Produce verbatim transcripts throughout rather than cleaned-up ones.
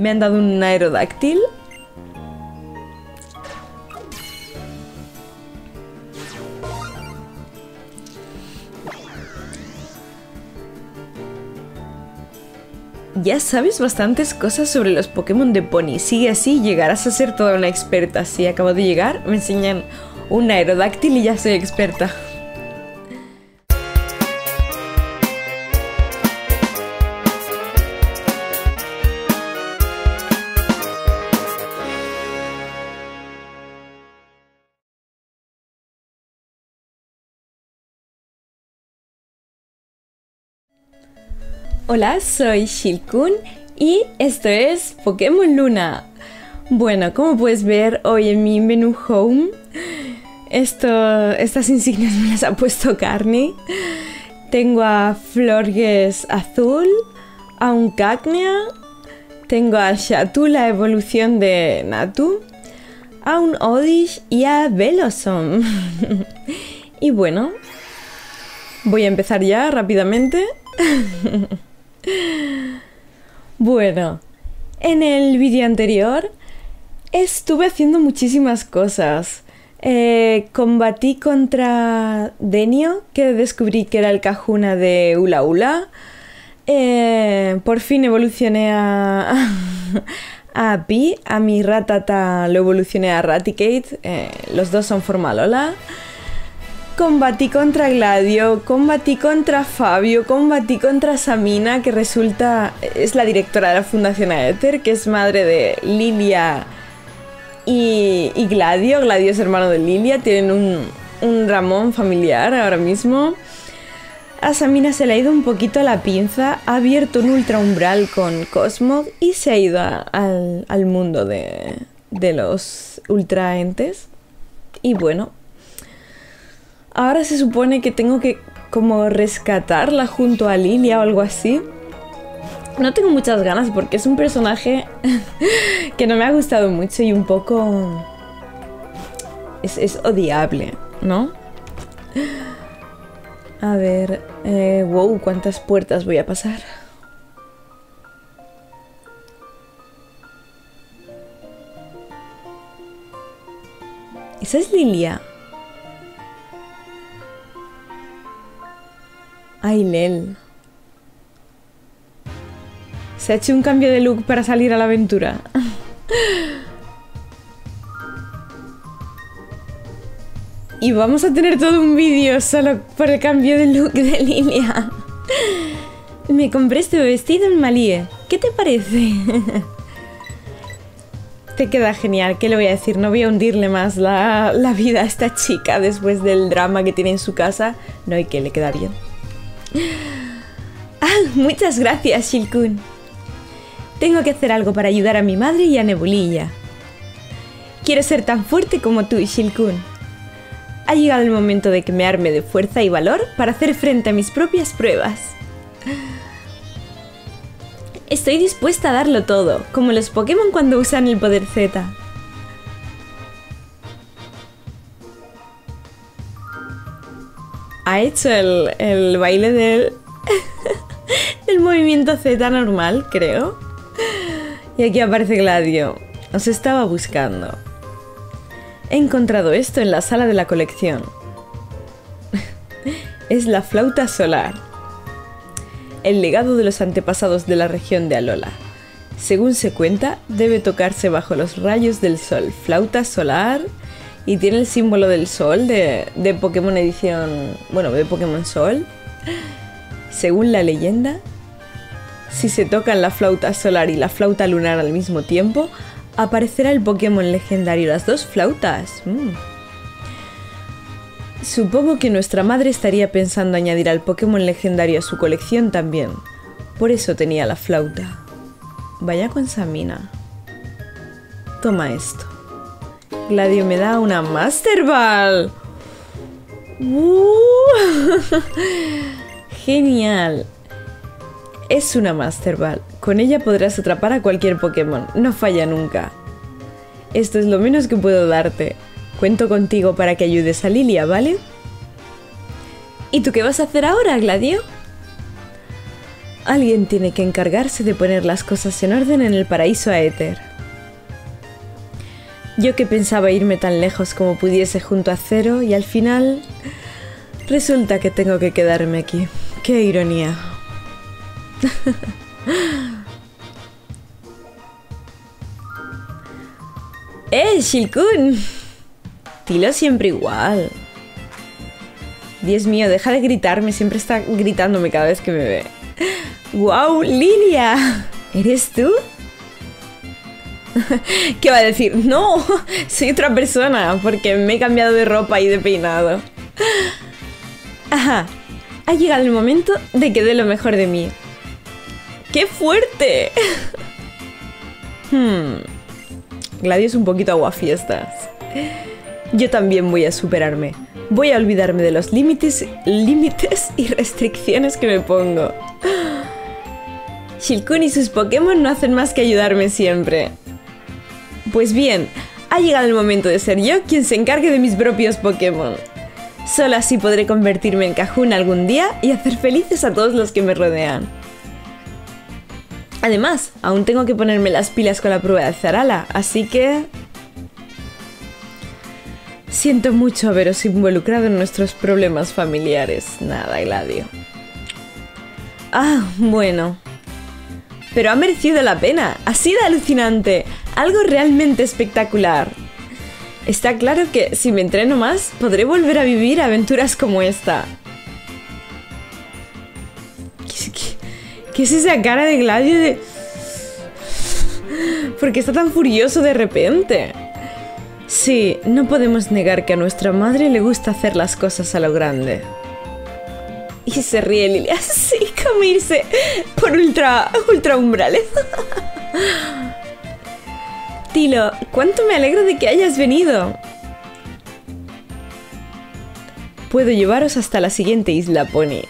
Me han dado un aerodáctil. Ya sabes bastantes cosas sobre los Pokémon de Pony. Sigue así, llegarás a ser toda una experta. Si acabo de llegar, me enseñan un aerodáctil y ya soy experta. Hola, soy Shillcoon y esto es Pokémon Luna. Bueno, como puedes ver hoy en mi menú Home, esto, estas insignias me las ha puesto Carne. Tengo a Florges Azul, a un Cacnea, tengo a Shatu, la evolución de Natu, a un Oddish y a Velosom. Y bueno, voy a empezar ya rápidamente. Bueno, en el vídeo anterior estuve haciendo muchísimas cosas. Eh, combatí contra Denio, que descubrí que era el Kahuna de Ula-Ula. Eh, por fin evolucioné a, a Pi, a mi Ratata lo evolucioné a Raticate. Eh, los dos son forma Alola. Combatí contra Gladio, combatí contra Fabio, combatí contra Samina, que resulta es la directora de la Fundación Aether, que es madre de Lylia y, y Gladio. Gladio es hermano de Lylia, tienen un, un Ramón familiar ahora mismo. A Samina se le ha ido un poquito la pinza, ha abierto un ultra umbral con Cosmog y se ha ido a, al, al mundo de, de los ultraentes. Y bueno, ahora se supone que tengo que como rescatarla junto a Lilia o algo así. No tengo muchas ganas porque es un personaje que no me ha gustado mucho y un poco... Es, es odiable, ¿no? A ver... Eh, wow, ¿cuántas puertas voy a pasar? Esa es Lilia. Ay, Lel. Se ha hecho un cambio de look para salir a la aventura. Y vamos a tener todo un vídeo solo por el cambio de look de Lilia. Me compré este vestido en Malie. ¿Qué te parece? Te queda genial, ¿qué le voy a decir? No voy a hundirle más la, la vida a esta chica después del drama que tiene en su casa. No, y que le queda bien. Ah, muchas gracias, Shillcoon. Tengo que hacer algo para ayudar a mi madre y a Nebulilla. Quiero ser tan fuerte como tú, Shillcoon. Ha llegado el momento de que me arme de fuerza y valor para hacer frente a mis propias pruebas. Estoy dispuesta a darlo todo, como los Pokémon cuando usan el poder Z. Ha hecho el, el baile del, del movimiento Z normal, creo. Y aquí aparece Gladio. Os estaba buscando. He encontrado esto en la sala de la colección. Es la flauta solar. El legado de los antepasados de la región de Alola. Según se cuenta, debe tocarse bajo los rayos del sol. Flauta solar... Y tiene el símbolo del sol de, de Pokémon edición... Bueno, de Pokémon Sol. Según la leyenda, si se tocan la flauta solar y la flauta lunar al mismo tiempo, aparecerá el Pokémon legendario. Las dos flautas. Mm. Supongo que nuestra madre estaría pensando añadir al Pokémon legendario a su colección también. Por eso tenía la flauta. Vaya con Samina. Toma esto. Gladio me da una Master Ball. Uh, Genial. Es una Master Ball. Con ella podrás atrapar a cualquier Pokémon. No falla nunca. Esto es lo menos que puedo darte. Cuento contigo para que ayudes a Lilia, ¿vale? ¿Y tú qué vas a hacer ahora, Gladio? Alguien tiene que encargarse de poner las cosas en orden en el paraíso Aether. Yo que pensaba irme tan lejos como pudiese junto a Cero y al final resulta que tengo que quedarme aquí. ¡Qué ironía! ¡Eh, Shillcoon! Tilo siempre igual. Dios mío, deja de gritarme, siempre está gritándome cada vez que me ve. ¡Wow, Lilia! ¿Eres tú? ¿Qué va a decir? ¡No! Soy otra persona, porque me he cambiado de ropa y de peinado. Ajá, ha llegado el momento de que dé lo mejor de mí. ¡Qué fuerte! Hmm. Gladio es un poquito aguafiestas. Yo también voy a superarme. Voy a olvidarme de los límites, límites y restricciones que me pongo. Shillcoon y sus Pokémon no hacen más que ayudarme siempre. Pues bien, ha llegado el momento de ser yo quien se encargue de mis propios Pokémon. Solo así podré convertirme en Cajun algún día y hacer felices a todos los que me rodean. Además, aún tengo que ponerme las pilas con la prueba de Zarala, así que... Siento mucho haberos involucrado en nuestros problemas familiares. Nada, Gladio. Ah, bueno. Pero ha merecido la pena. Ha sido alucinante. Algo realmente espectacular. Está claro que si me entreno más, podré volver a vivir aventuras como esta. ¿Qué, qué, qué es esa cara de Gladio de... ¿Por qué está tan furioso de repente? Sí, no podemos negar que a nuestra madre le gusta hacer las cosas a lo grande. Y se ríe Lilia, sí, como irse por ultra, ultra umbrales. Tilo, ¿cuánto me alegro de que hayas venido? Puedo llevaros hasta la siguiente isla, Pony.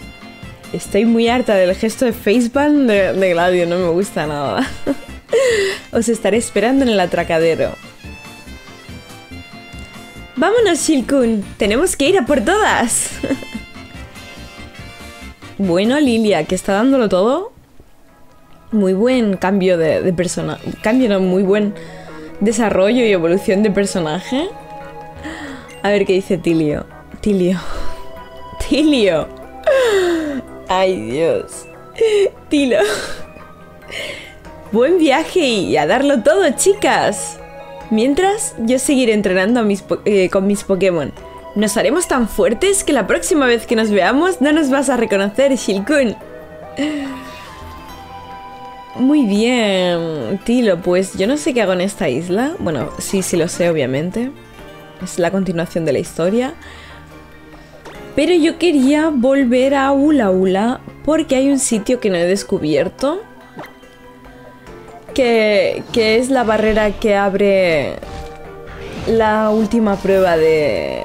Estoy muy harta del gesto de facepan de, de Gladio, no me gusta nada. Os estaré esperando en el atracadero. ¡Vámonos, Shillcoon! ¡Tenemos que ir a por todas! Bueno, Lilia, que está dándolo todo. Muy buen cambio de, de personaje. Cambio, no, muy buen desarrollo y evolución de personaje. A ver qué dice Tilio. Tilio. Tilio. ¡Ay, Dios! Tilo. Buen viaje y a darlo todo, chicas. Mientras, yo seguiré entrenando a mis eh, con mis Pokémon. Nos haremos tan fuertes que la próxima vez que nos veamos no nos vas a reconocer, Shillcoon. Muy bien, Tilo, pues yo no sé qué hago en esta isla. Bueno, sí, sí lo sé, obviamente. Es la continuación de la historia. Pero yo quería volver a Ula-Ula porque hay un sitio que no he descubierto. Que, que es la barrera que abre la última prueba de,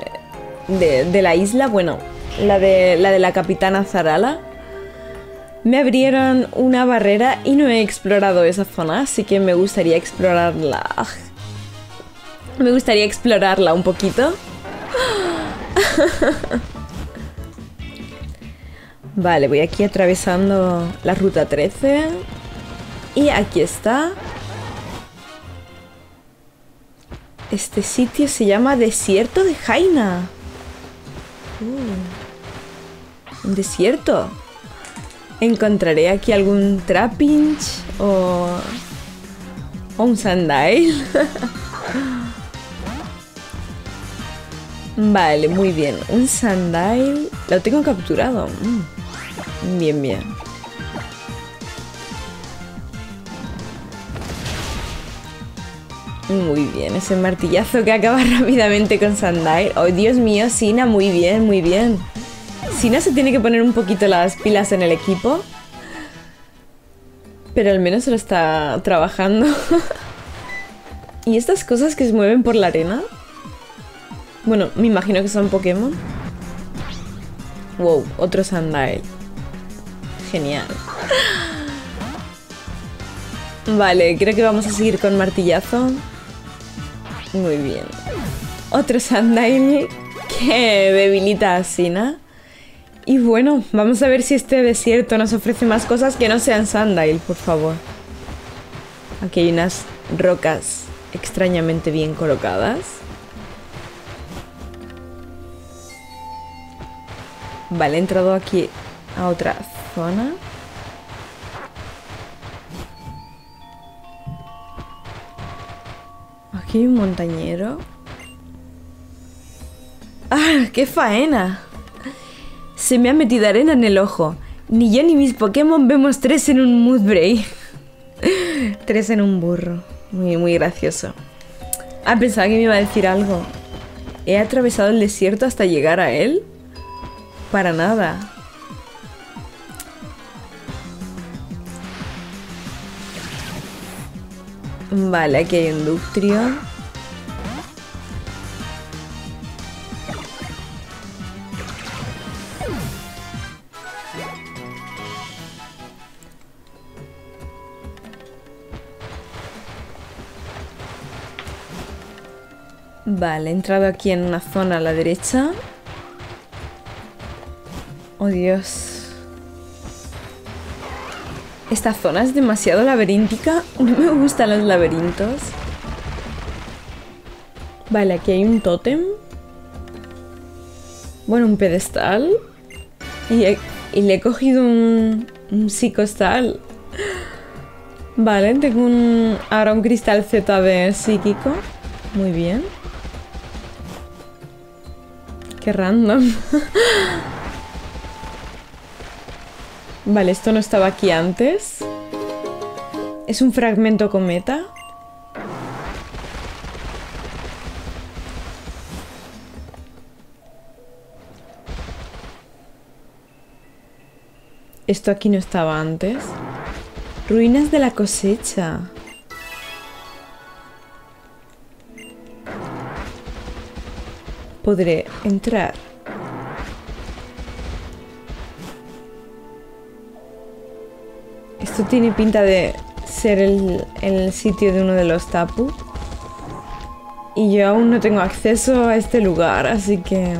de, de la isla, bueno, la de, la de la capitana Zarala. Me abrieron una barrera y no he explorado esa zona, así que me gustaría explorarla. Me gustaría explorarla un poquito. Vale, voy aquí atravesando la ruta trece. Y aquí está. Este sitio se llama Desierto de Haina. Uh, un desierto. Encontraré aquí algún Trapinch o, o un Sandile. Vale, muy bien. Un Sandile. Lo tengo capturado. Mm. Bien, bien. Muy bien, ese martillazo que acaba rápidamente con Sandile. ¡Oh, Dios mío, Sina! Muy bien, muy bien. Sina se tiene que poner un poquito las pilas en el equipo. Pero al menos lo está trabajando. ¿Y estas cosas que se mueven por la arena? Bueno, me imagino que son Pokémon. Wow, otro Sandile. Genial. Vale, creo que vamos a seguir con martillazo. Muy bien. Otro Sandile que debilita a Sina. Y bueno, vamos a ver si este desierto nos ofrece más cosas que no sean Sandile, por favor. Aquí hay unas rocas extrañamente bien colocadas. Vale, he entrado aquí a otra zona. Aquí hay un montañero. ¡Ah, qué faena! Se me ha metido arena en el ojo. Ni yo ni mis Pokémon vemos tres en un Mudsdale. Tres en un burro. Muy, muy gracioso. Ah, pensaba que me iba a decir algo. ¿He atravesado el desierto hasta llegar a él? Para nada. Vale, aquí hay un Dugtrio. Vale, he entrado aquí en una zona a la derecha. Oh, Dios. Esta zona es demasiado laberíntica. No me gustan los laberintos. Vale, aquí hay un tótem. Bueno, un pedestal. Y, he, y le he cogido un, un psicostal. Vale, tengo un, ahora un cristal Z de psíquico. Muy bien. Qué random. Vale, esto no estaba aquí antes. Es un fragmento cometa. Esto aquí no estaba antes. Ruinas de la cosecha. Podré entrar. Esto tiene pinta de ser el, el sitio de uno de los Tapu. Y yo aún no tengo acceso a este lugar, así que...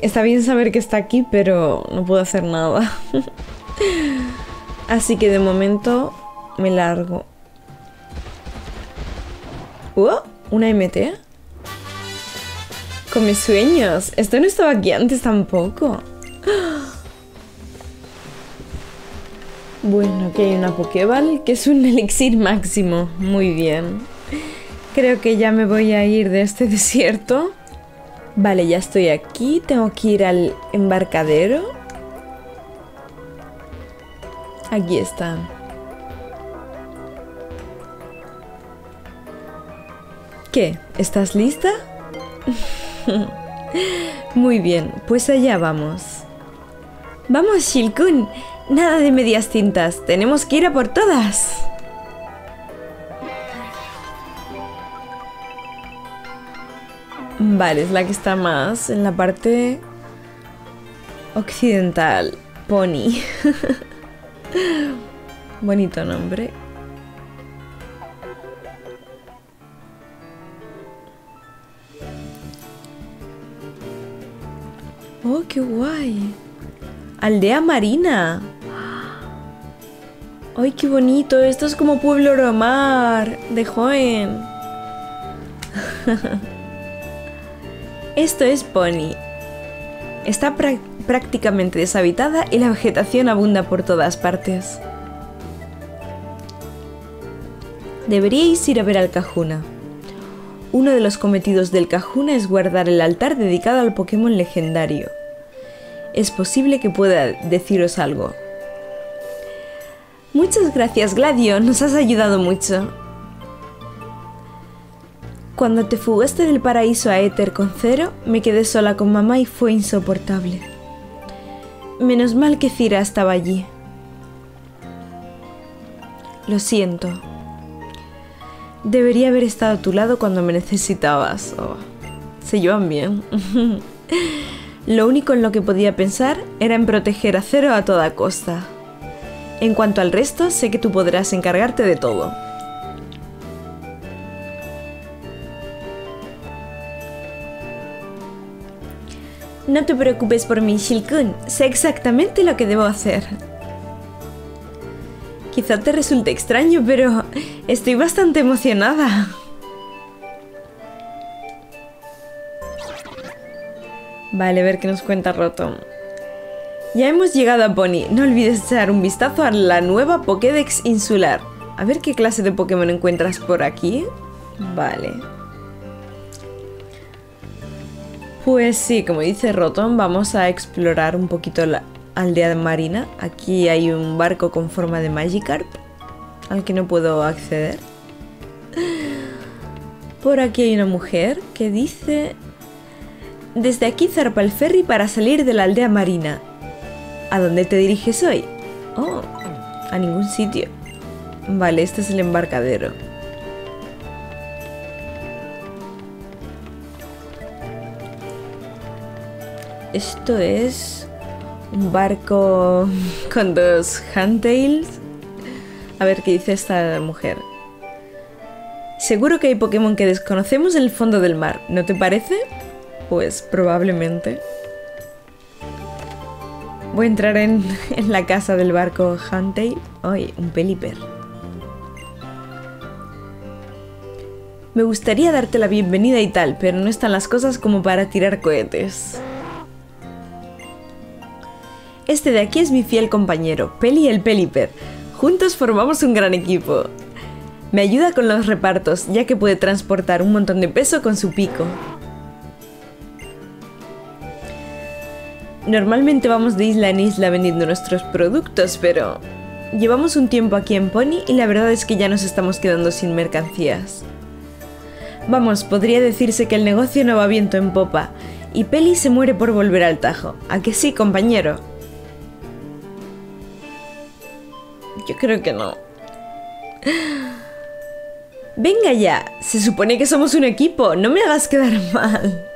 Está bien saber que está aquí, pero no puedo hacer nada. Así que de momento me largo. ¡Oh! ¿Una M T? Con mis sueños. Esto no estaba aquí antes tampoco. Bueno, aquí hay una Pokéball, que es un elixir máximo. Muy bien. Creo que ya me voy a ir de este desierto. Vale, ya estoy aquí. Tengo que ir al embarcadero. Aquí está. ¿Qué? ¿Estás lista? Muy bien, pues allá vamos. ¡Vamos, Shillcoon! Nada de medias tintas, tenemos que ir a por todas. Vale, es la que está más en la parte occidental. Pony. Bonito nombre. Oh, qué guay. Aldea Marina. Ay, qué bonito. Esto es como Pueblo Romar de joven. Esto es Pony. Está prácticamente deshabitada y la vegetación abunda por todas partes. Deberíais ir a ver al Cajuna. Uno de los cometidos del Cajuna es guardar el altar dedicado al Pokémon legendario. Es posible que pueda deciros algo. Muchas gracias, Gladio, nos has ayudado mucho. Cuando te fugaste del paraíso Aether con Cero, me quedé sola con mamá y fue insoportable. Menos mal que Cira estaba allí. Lo siento. Debería haber estado a tu lado cuando me necesitabas. Oh, se llevan bien. Lo único en lo que podía pensar era en proteger a Cero a toda costa. En cuanto al resto, sé que tú podrás encargarte de todo. No te preocupes por mí, Shillcoon. Sé exactamente lo que debo hacer. Quizá te resulte extraño, pero estoy bastante emocionada. Vale, a ver qué nos cuenta Rotom. Ya hemos llegado a Pony. No olvides echar un vistazo a la nueva Pokédex insular. A ver qué clase de Pokémon encuentras por aquí. Vale. Pues sí, como dice Rotom, vamos a explorar un poquito la aldea marina. Aquí hay un barco con forma de Magikarp, al que no puedo acceder. Por aquí hay una mujer que dice... Desde aquí zarpa el ferry para salir de la aldea marina. ¿A dónde te diriges hoy? Oh, a ningún sitio. Vale, este es el embarcadero. Esto es un barco con dos Huntails. A ver qué dice esta mujer. Seguro que hay Pokémon que desconocemos en el fondo del mar, ¿no te parece? Pues probablemente. Voy a entrar en, en la casa del barco Huntail. ¡Ay, un Pelipper! Me gustaría darte la bienvenida y tal, pero no están las cosas como para tirar cohetes. Este de aquí es mi fiel compañero, Peli el Pelipper. Juntos formamos un gran equipo. Me ayuda con los repartos, ya que puede transportar un montón de peso con su pico. Normalmente vamos de isla en isla vendiendo nuestros productos, pero llevamos un tiempo aquí en Pony y la verdad es que ya nos estamos quedando sin mercancías. Vamos, podría decirse que el negocio no va viento en popa y Peli se muere por volver al Tajo. ¿A que sí, compañero? Yo creo que no. Venga ya, se supone que somos un equipo, no me hagas quedar mal.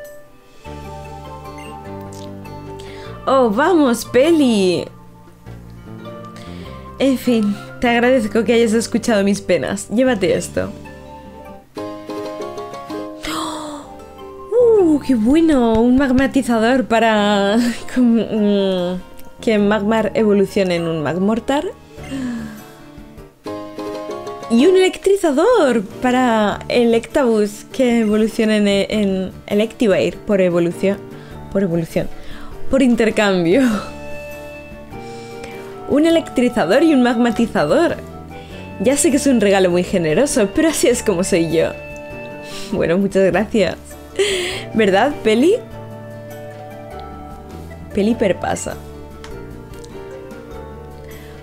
¡Oh, vamos, Peli! En fin, te agradezco que hayas escuchado mis penas. Llévate esto. ¡Uh, qué bueno! Un magmatizador para... que Magmar evolucione en un Magmortar. Y un electrizador para Electabuzz que evolucione en Electivire por evolución. Por evolución. Por intercambio. Un electrizador y un magmatizador. Ya sé que es un regalo muy generoso, pero así es como soy yo. Bueno, muchas gracias. ¿Verdad, Peli? Peli perpasa.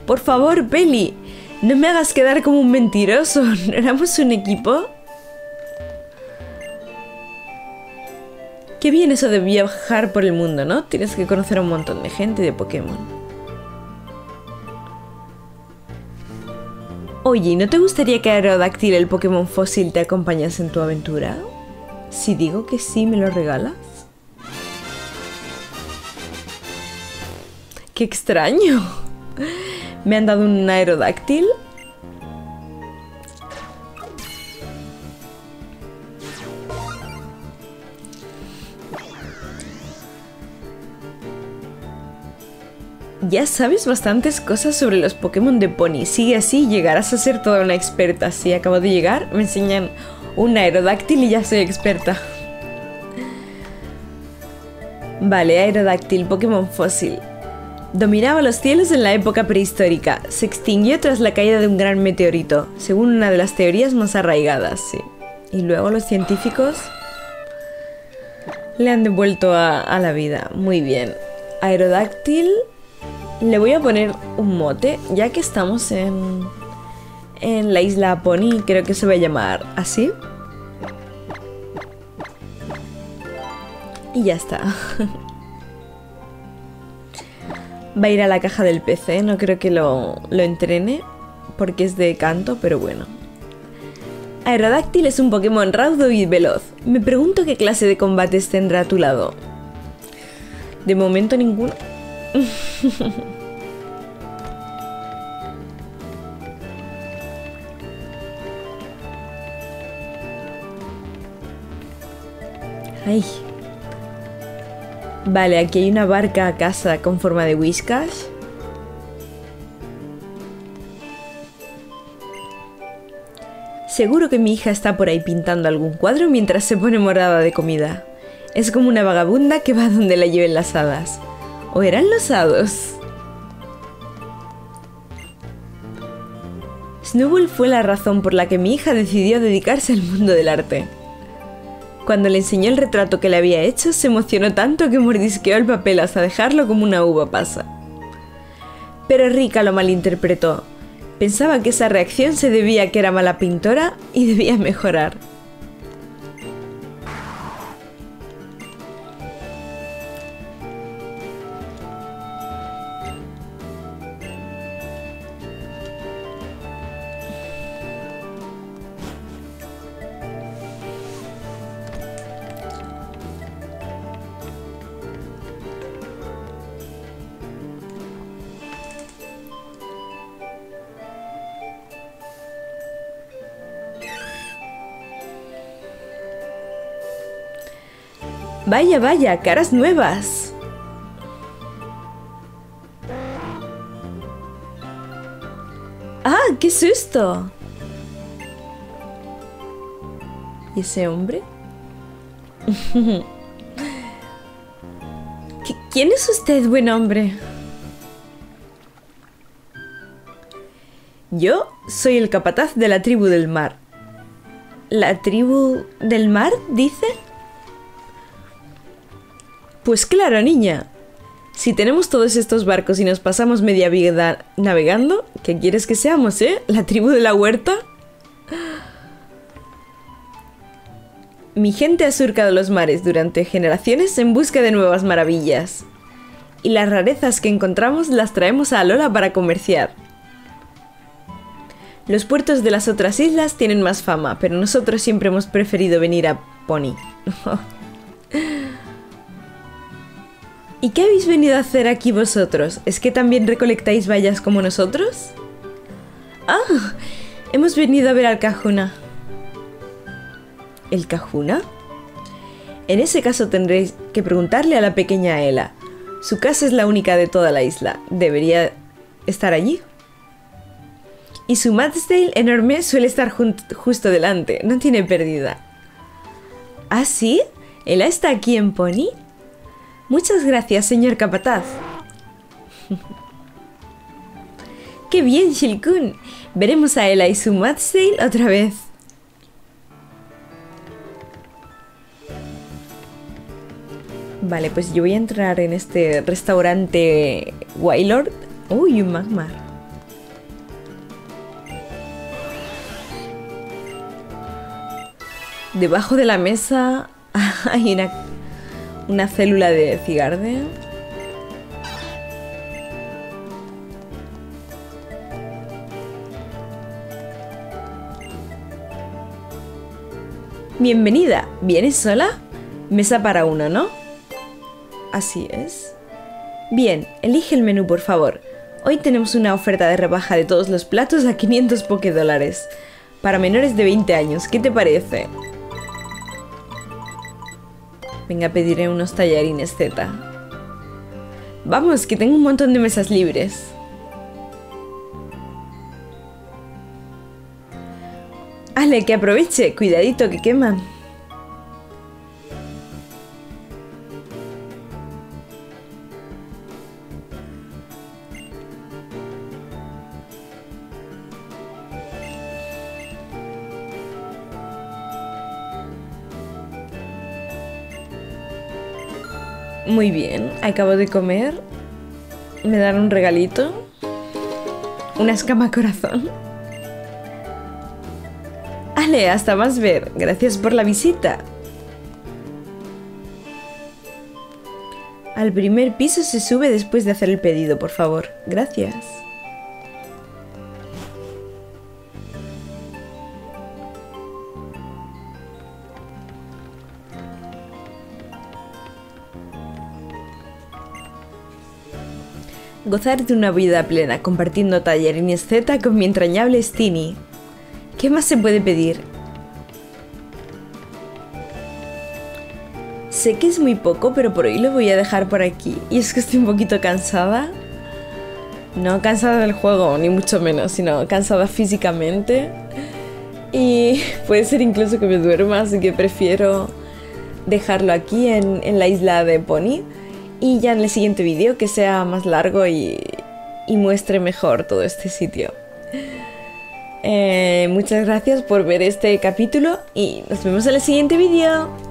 Por favor, Peli, no me hagas quedar como un mentiroso. ¿No éramos un equipo? Qué bien eso de viajar por el mundo, ¿no? Tienes que conocer a un montón de gente y de Pokémon. Oye, ¿no te gustaría que Aerodáctil, el Pokémon fósil, te acompañase en tu aventura? Si digo que sí, ¿me lo regalas? ¡Qué extraño! ¿Me han dado un Aerodáctil? Ya sabes bastantes cosas sobre los Pokémon de Pony. Sigue así y llegarás a ser toda una experta. Si acabo de llegar, me enseñan un aerodáctil y ya soy experta. Vale, aerodáctil, Pokémon fósil. Dominaba los cielos en la época prehistórica. Se extinguió tras la caída de un gran meteorito, según una de las teorías más arraigadas, sí. Y luego los científicos le han devuelto a, a la vida. Muy bien. Aerodáctil... Le voy a poner un mote, ya que estamos en, en la isla Pony, creo que se va a llamar así. Y ya está. Va a ir a la caja del P C, no creo que lo, lo entrene, porque es de canto, pero bueno. Aerodáctil es un Pokémon raudo y veloz. Me pregunto qué clase de combates tendrá a tu lado. De momento ninguno. Ay. Vale, aquí hay una barca a casa con forma de whiskas. Seguro que mi hija está por ahí pintando algún cuadro mientras se pone morada de comida. Es como una vagabunda que va donde la lleven las hadas. ¿O eran los hados? Snubbull fue la razón por la que mi hija decidió dedicarse al mundo del arte. Cuando le enseñó el retrato que le había hecho, se emocionó tanto que mordisqueó el papel hasta dejarlo como una uva pasa. Pero Rika lo malinterpretó. Pensaba que esa reacción se debía a que era mala pintora y debía mejorar. Vaya, vaya, caras nuevas. ¡Ah, qué susto! ¿Y ese hombre? ¿Quién es usted, buen hombre? Yo soy el capataz de la tribu del mar. ¿La tribu del mar, dice? Pues claro, niña. Si tenemos todos estos barcos y nos pasamos media vida navegando, ¿qué quieres que seamos, eh? ¿La tribu de la huerta? Mi gente ha surcado los mares durante generaciones en busca de nuevas maravillas. Y las rarezas que encontramos las traemos a Alola para comerciar. Los puertos de las otras islas tienen más fama, pero nosotros siempre hemos preferido venir a Pony. ¿Y qué habéis venido a hacer aquí vosotros? ¿Es que también recolectáis bayas como nosotros? ¡Ah! Oh, hemos venido a ver al Cajuna. ¿El Cajuna? En ese caso tendréis que preguntarle a la pequeña Ela. Su casa es la única de toda la isla. Debería estar allí. Y su Mudsdale enorme suele estar justo delante. No tiene pérdida. ¿Ah, sí? ¿Ela está aquí en Pony? Muchas gracias, señor capataz. ¡Qué bien, Shillcoon! Veremos a Ela y su Mudsdale otra vez. Vale, pues yo voy a entrar en este restaurante Wailord. ¡Uy, un Magmar! Debajo de la mesa hay una... una célula de cigarde. Bienvenida. ¿Vienes sola? Mesa para uno, ¿no? Así es. Bien, elige el menú, por favor. Hoy tenemos una oferta de rebaja de todos los platos a quinientos Pokédólares. Para menores de veinte años, ¿qué te parece? Venga, pediré unos tallarines Z. Vamos, que tengo un montón de mesas libres. ¡Ale, que aproveche! Cuidadito, que queman. Muy bien, acabo de comer. Me dan un regalito. Una escama corazón. Ale, hasta más ver. Gracias por la visita. Al primer piso se sube después de hacer el pedido, por favor. Gracias. Gozar de una vida plena compartiendo tallarines Z con mi entrañable Stini. ¿Qué más se puede pedir? Sé que es muy poco, pero por hoy lo voy a dejar por aquí. Y es que estoy un poquito cansada. No cansada del juego, ni mucho menos, sino cansada físicamente. Y puede ser incluso que me duerma, así que prefiero dejarlo aquí en, en la isla de Pony. Y ya en el siguiente vídeo, que sea más largo y, y muestre mejor todo este sitio. Eh, muchas gracias por ver este capítulo y nos vemos en el siguiente vídeo.